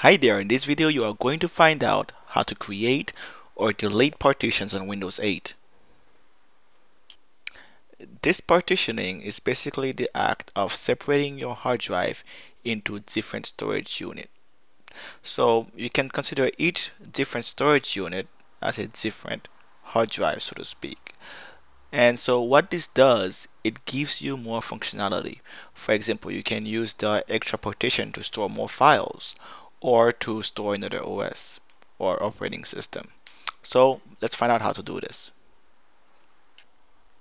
Hi there, in this video you are going to find out how to create or delete partitions on Windows 8. This partitioning is basically the act of separating your hard drive into different storage units. So you can consider each different storage unit as a different hard drive, so to speak. And so what this does, it gives you more functionality. For example, you can use the extra partition to store more files, or to store another OS or operating system. So let's find out how to do this.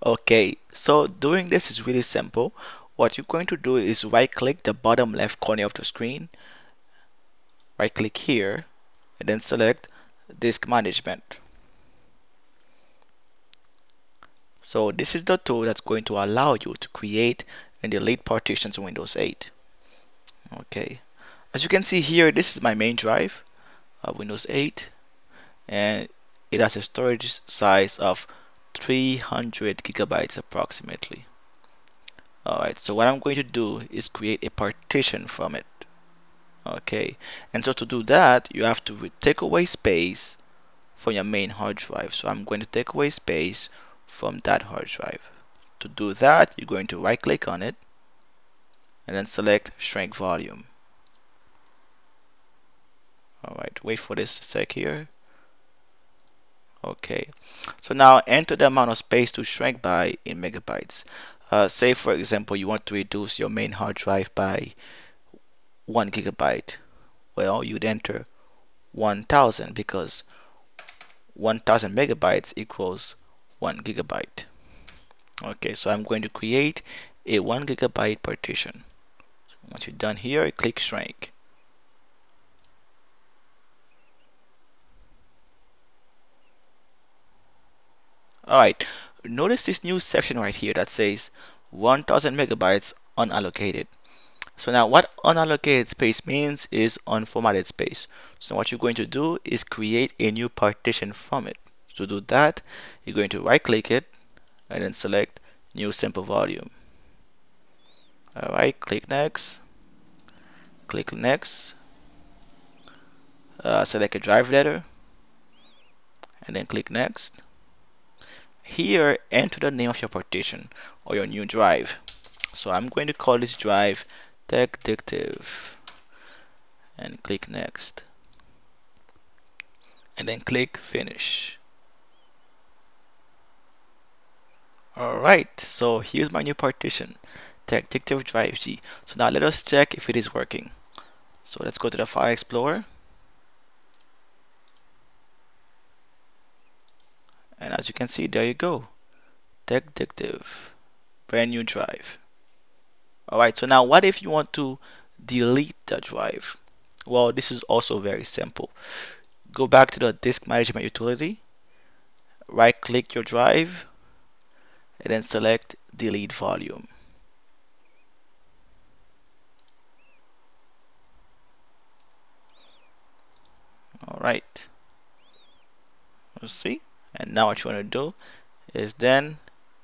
Okay, so doing this is really simple. What you're going to do is right click the bottom left corner of the screen, right click here, and then select Disk Management. So this is the tool that's going to allow you to create and delete partitions in Windows 8. Okay. As you can see here, this is my main drive, Windows 8, and it has a storage size of 300 gigabytes approximately. Alright, so what I'm going to do is create a partition from it. Okay, and so to do that, you have to take away space from your main hard drive. So I'm going to take away space from that hard drive. To do that, you're going to right click on it and then select Shrink Volume. Alright, wait for this sec here. Okay, so now enter the amount of space to shrink by in megabytes. Say for example you want to reduce your main hard drive by 1 gigabyte. Well, you'd enter 1000 because 1000 megabytes equals 1 gigabyte. Okay, so I'm going to create a 1 gigabyte partition. So once you're done here, click shrink. Alright, notice this new section right here that says 1000 megabytes unallocated. So now what unallocated space means is unformatted space. So what you're going to do is create a new partition from it. To do that, you're going to right click it and then select New Simple Volume. Alright, click next. Click next. Select a drive letter and then click next. Here, enter the name of your partition or your new drive. So I'm going to call this drive TechDetective and click next and then click finish. Alright, so here's my new partition, TechDetective drive G. So now let us check if it is working. So let's go to the File Explorer. And as you can see, there you go, TechDetective, brand new drive. Alright, so now what if you want to delete the drive? Well, this is also very simple. Go back to the Disk Management utility, right click your drive, and then select Delete Volume. Alright, let's see. And now what you want to do is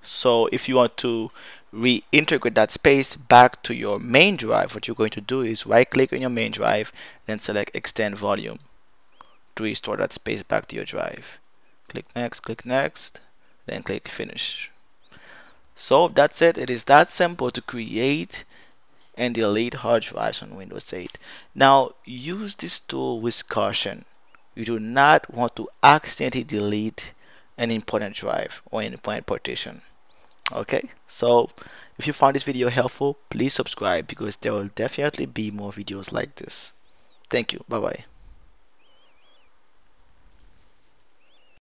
so if you want to reintegrate that space back to your main drive, what you're going to do is right click on your main drive and select Extend Volume to restore that space back to your drive. Click next, then click Finish. So that's it. It is that simple to create and delete hard drives on Windows 8. Now use this tool with caution. You do not want to accidentally delete an important drive or an important partition. Okay, so if you found this video helpful, please subscribe because there will definitely be more videos like this. Thank you. Bye bye.